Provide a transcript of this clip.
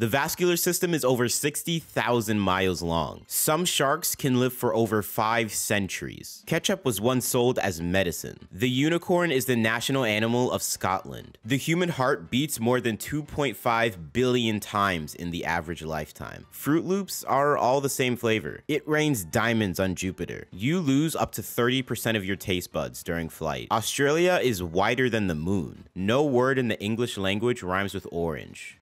The vascular system is over 60,000 miles long. Some sharks can live for over 5 centuries. Ketchup was once sold as medicine. The unicorn is the national animal of Scotland. The human heart beats more than 2.5 billion times in the average lifetime. Fruit Loops are all the same flavor. It rains diamonds on Jupiter. You lose up to 30% of your taste buds during flight. Australia is wider than the moon. No word in the English language rhymes with orange.